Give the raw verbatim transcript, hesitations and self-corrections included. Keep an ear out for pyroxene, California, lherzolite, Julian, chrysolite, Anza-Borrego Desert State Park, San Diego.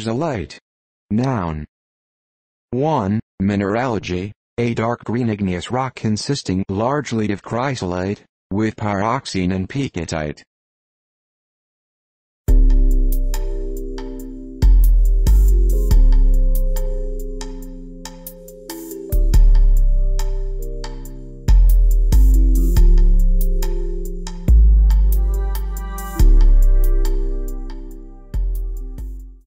Lherzolite. Noun. one. Mineralogy, a dark green igneous rock consisting largely of chrysolite, with pyroxene and piquetite.